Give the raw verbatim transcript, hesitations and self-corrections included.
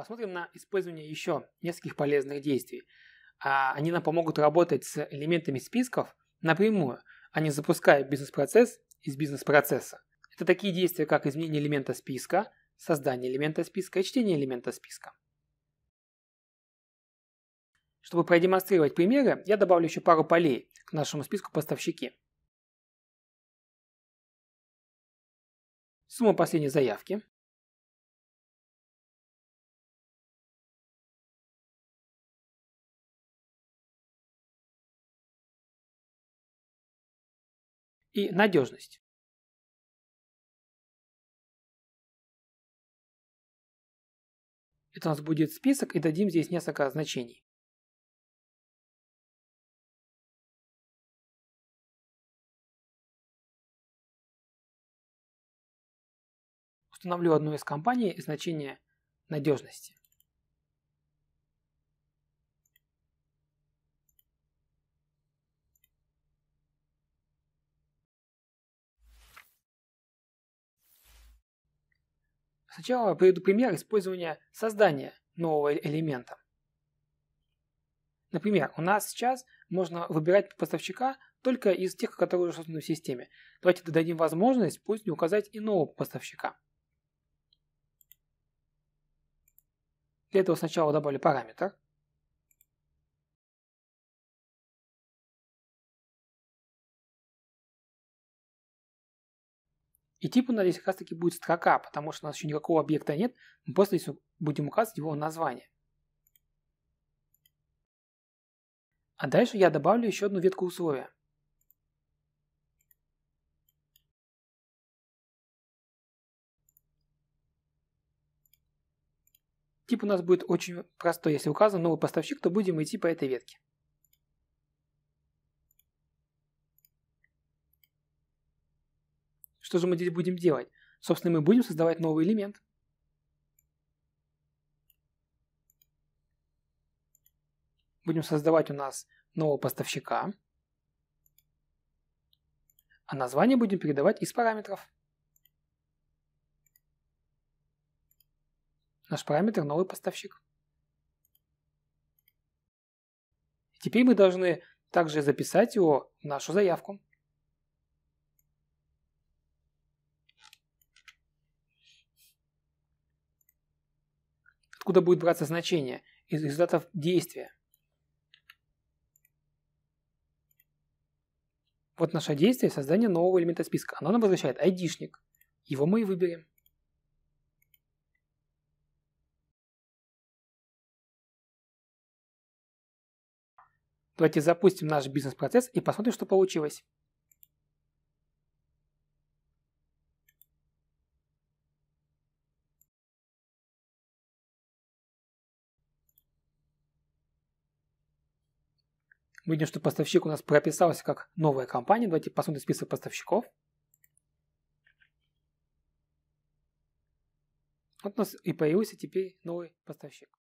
Посмотрим на использование еще нескольких полезных действий. Они нам помогут работать с элементами списков напрямую, а не запуская бизнес-процесс из бизнес-процесса. Это такие действия, как изменение элемента списка, создание элемента списка и чтение элемента списка. Чтобы продемонстрировать примеры, я добавлю еще пару полей к нашему списку «Поставщики». Сумма последней заявки. И надежность. Это у нас будет список, и дадим здесь несколько значений. Установлю одну из компаний и значение надежности. Сначала приведу пример использования создания нового элемента. Например, у нас сейчас можно выбирать поставщика только из тех, которые уже созданы в системе. Давайте дадим возможность пусть не указать и нового поставщика. Для этого сначала добавлю параметр. И тип у нас здесь как раз таки будет строка, потому что у нас еще никакого объекта нет. Мы просто здесь будем указывать его название. А дальше я добавлю еще одну ветку условия. Тип у нас будет очень простой. Если указан новый поставщик, то будем идти по этой ветке. Что же мы здесь будем делать? Собственно, мы будем создавать новый элемент. Будем создавать у нас нового поставщика. А название будем передавать из параметров. Наш параметр новый поставщик. Теперь мы должны также записать его в нашу заявку. Откуда будет браться значение? Из результатов действия. Вот наше действие создания нового элемента списка. Оно нам возвращает айдишник. Его мы и выберем. Давайте запустим наш бизнес-процесс и посмотрим, что получилось. Мы видим, что поставщик у нас прописался как новая компания. Давайте посмотрим список поставщиков. Вот у нас и появился теперь новый поставщик.